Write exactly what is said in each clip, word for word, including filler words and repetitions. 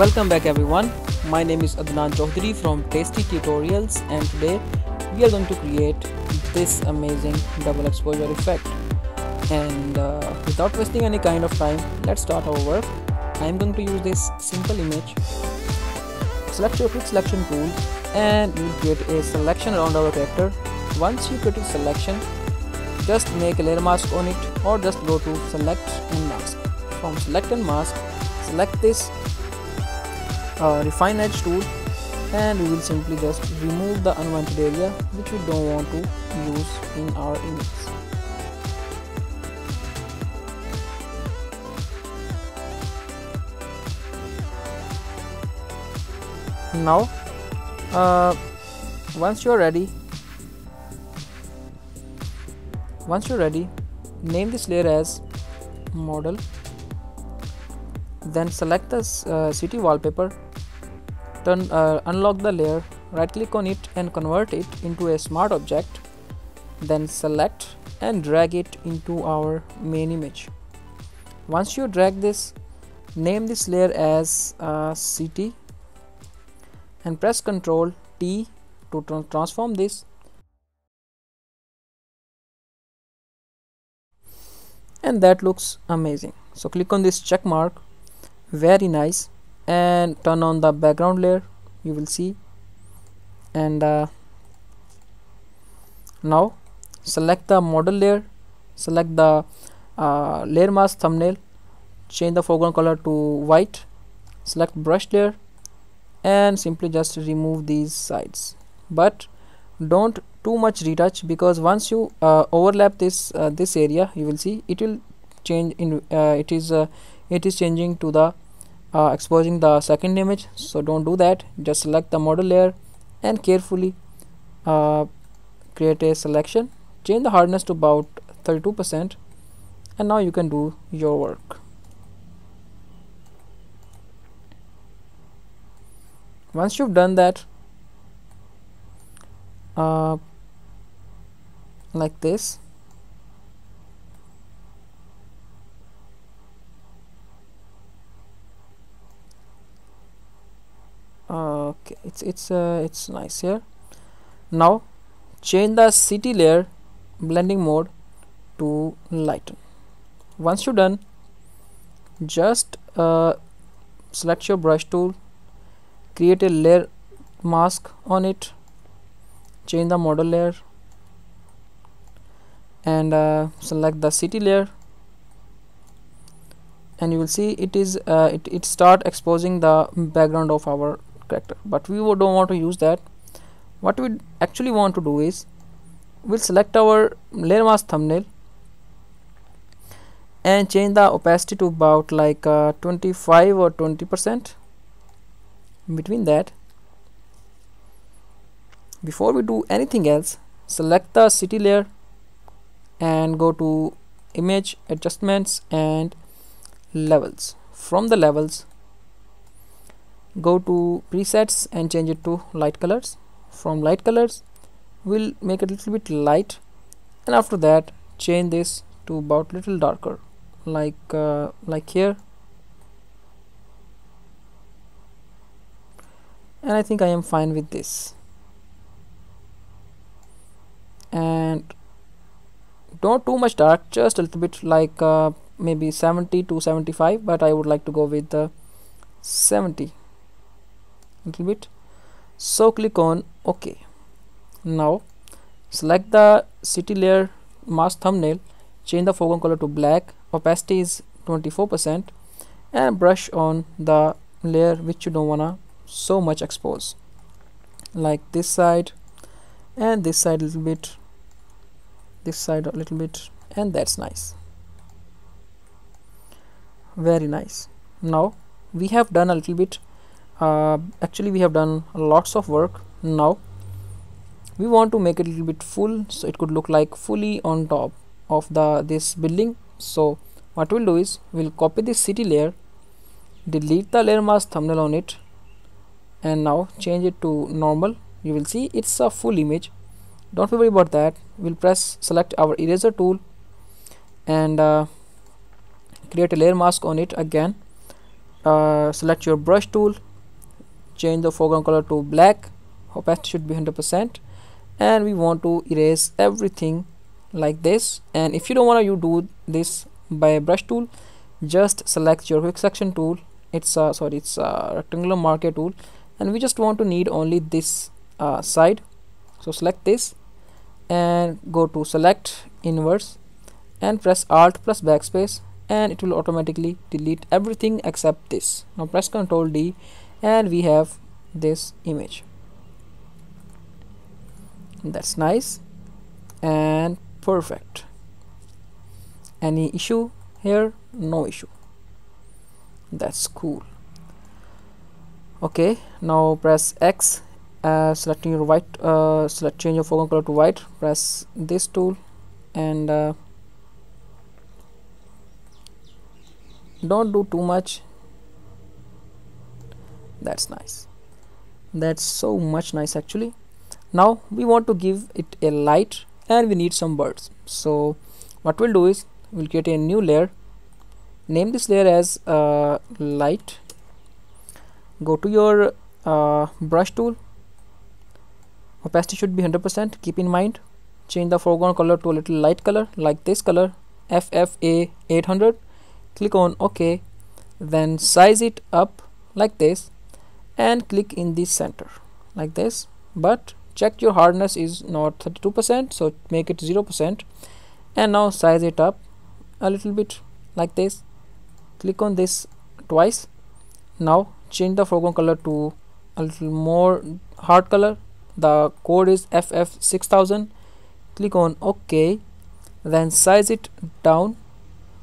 Welcome back everyone, my name is Adnan Chohdiri from Tasty Tutorials, and today we are going to create this amazing double exposure effect. And uh, without wasting any kind of time, let's start our work. I am going to use this simple image. Select your quick selection tool and you will create a selection around our character. Once you create a selection, just make a layer mask on it, or just go to select and mask. From select and mask, select this Uh, refine edge tool, and we will simply just remove the unwanted area which we don't want to use in our image. Now uh, once you are ready once you're ready name this layer as model, then select the uh, city wallpaper. Turn, uh, unlock the layer, right click on it and convert it into a smart object, then select and drag it into our main image. Once you drag this, name this layer as uh, city and press control T to tra transform this, and that looks amazing. So click on this check mark, very nice, and turn on the background layer, you will see. And uh, now select the model layer, select the uh, layer mask thumbnail, change the foreground color to white, select brush layer and simply just remove these sides, but don't too much retouch, because once you uh, overlap this uh, this area, you will see it will change in uh, it is uh, it is changing to the Uh, exposing the second image. So don't do that, just select the model layer and carefully uh, create a selection, change the hardness to about thirty-two percent, and now you can do your work. Once you've done that uh, like this, okay, it's it's uh, it's nice here. Now change the city layer blending mode to lighten. Once you're done, just uh, select your brush tool, create a layer mask on it, change the model layer and uh, select the city layer, and you will see it is uh, it, it start exposing the background of our character, but we don't want to use that. What we actually want to do is, we'll select our layer mask thumbnail and change the opacity to about like uh, twenty-five or twenty percent. Between that, before we do anything else, select the city layer and go to image adjustments and levels. From the levels, go to presets and change it to light colors. From light colors, we'll make it a little bit light, and after that change this to about little darker, like uh, like here. And I think I am fine with this. And don't too much dark, just a little bit, like uh, maybe seventy to seventy-five, but I would like to go with the uh, seventy. Little bit. So click on OK. Now select the city layer mask thumbnail, change the foreground color to black, opacity is twenty-four percent, and brush on the layer which you don't wanna so much expose, like this side and this side a little bit, this side a little bit, and that's nice, very nice. Now we have done a little bit Uh, actually we have done lots of work. Now we want to make it a little bit full, so it could look like fully on top of the this building. So what we'll do is, we'll copy this city layer, delete the layer mask thumbnail on it, and now change it to normal. You will see it's a full image, don't worry about that. We'll press select our eraser tool and uh, create a layer mask on it again, uh, select your brush tool, change the foreground color to black, opacity should be one hundred percent, and we want to erase everything like this. And if you don't want to, you do this by a brush tool, just select your quick section tool, it's uh, sorry it's a rectangular marker tool, and we just want to need only this uh, side. So select this and go to select inverse and press alt plus backspace, and it will automatically delete everything except this. Now press Ctrl D and we have this image. That's nice and perfect. Any issue here? No issue. That's cool. Okay, now press X, uh, selecting your white, uh, select change your foreground color to white, press this tool, and uh, don't do too much. That's nice. That's so much nice actually. Now we want to give it a light and we need some birds. So what we'll do is we'll create a new layer, name this layer as uh, light, go to your uh, brush tool, opacity should be one hundred percent, keep in mind, change the foreground color to a little light color like this color F F A eight hundred, click on OK, then size it up like this and click in the center like this, but check your hardness is not thirty-two percent, so make it zero percent, and now size it up a little bit like this, click on this twice. Now change the foreground color to a little more hard color, the code is F F six thousand, click on OK, then size it down,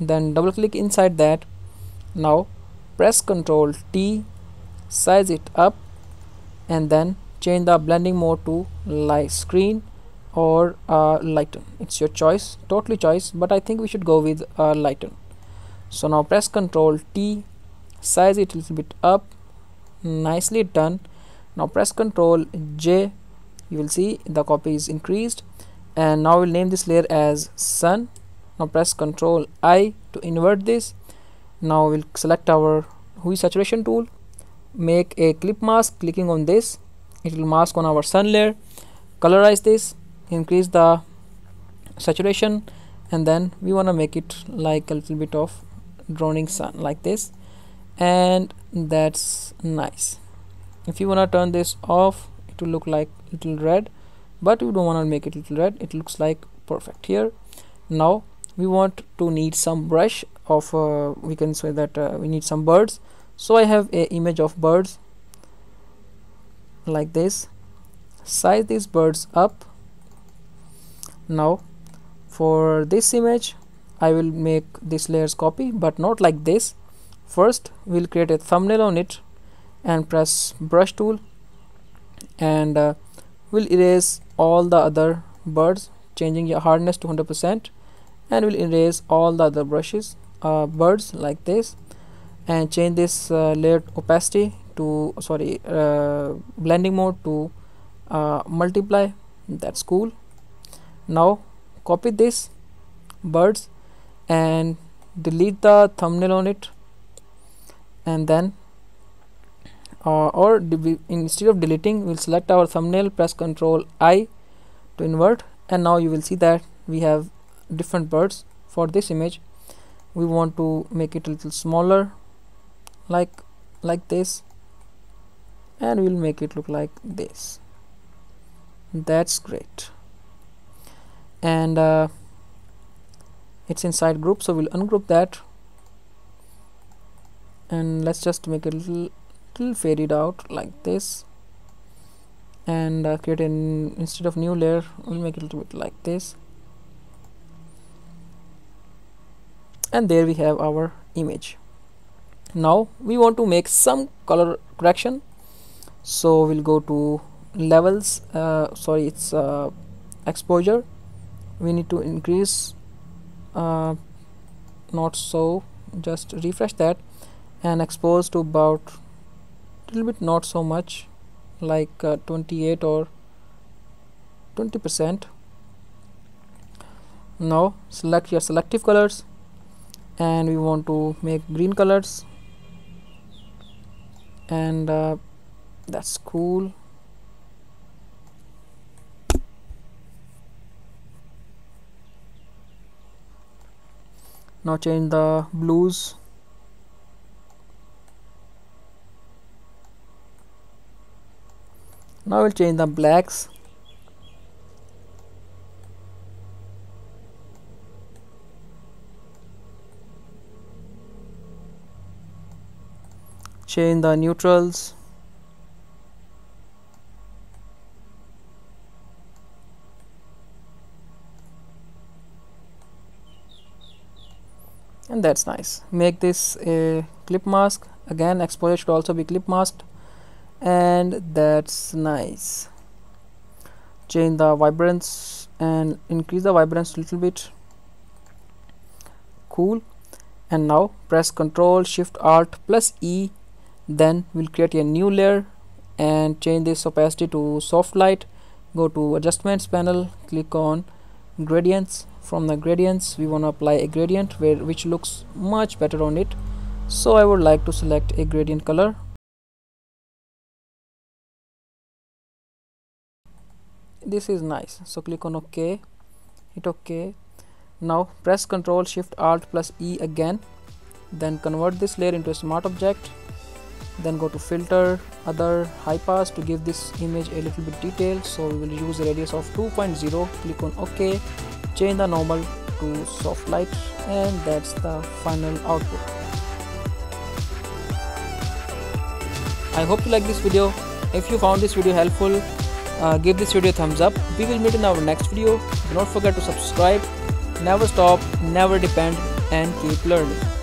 then double click inside that. Now press Ctrl T, size it up, and then change the blending mode to light screen or uh, lighten, it's your choice, totally choice, but I think we should go with uh, lighten. So now press Ctrl T, size it a little bit up, nicely done. Now press Ctrl J, you will see the copy is increased, and now we'll name this layer as sun. Now press Ctrl I to invert this. Now we'll select our Hue saturation tool, make a clip mask, clicking on this, it will mask on our sun layer, colorize this, increase the saturation, and then we want to make it like a little bit of droning sun like this, and that's nice. If you want to turn this off, it will look like little red, but we don't want to make it little red, it looks like perfect here. Now we want to need some brush of uh, we can say that uh, we need some birds, so I have a image of birds like this, size these birds up. Now for this image I will make this layer's copy, but not like this. First we'll create a thumbnail on it and press brush tool, and uh, we'll erase all the other birds, changing your hardness to one hundred percent, and we'll erase all the other brushes uh, birds like this, and change this uh, layer opacity to sorry uh, blending mode to uh, multiply. That's cool. Now copy this birds and delete the thumbnail on it, and then uh, or instead of deleting, we'll select our thumbnail, press Ctrl I to invert, and now you will see that we have different birds. For this image we want to make it a little smaller like like this, and we'll make it look like this. That's great. And uh, it's inside group, so we'll ungroup that, and let's just make it a little, little faded out like this, and uh, create an instead of new layer, we'll make it a little bit like this, and there we have our image. Now we want to make some color correction, so we'll go to levels, uh, sorry it's uh, exposure, we need to increase uh, not so, just refresh that, and expose to about little bit, not so much, like uh, twenty-eight or twenty percent. Now select your selective colors, and we want to make green colors and uh, that's cool. Now change the blues. Now we'll change the blacks. Change the neutrals. And that's nice. Make this a clip mask. Again, exposure should also be clip masked. And that's nice. Change the vibrance and increase the vibrance a little bit. Cool. And now press Ctrl Shift Alt plus E. Then we'll create a new layer and change this opacity to soft light. Go to adjustments panel, click on gradients. From the gradients we want to apply a gradient where which looks much better on it. So I would like to select a gradient color. This is nice. So click on OK, hit OK. Now press Ctrl Shift Alt plus E again, then convert this layer into a smart object, then go to filter, other, high pass to give this image a little bit detail. So we will use a radius of two point zero, click on OK, change the normal to soft light, and that's the final output. I hope you like this video. If you found this video helpful, Uh, give this video a thumbs up. We will meet in our next video. Do not forget to subscribe. Never stop, never depend, and keep learning.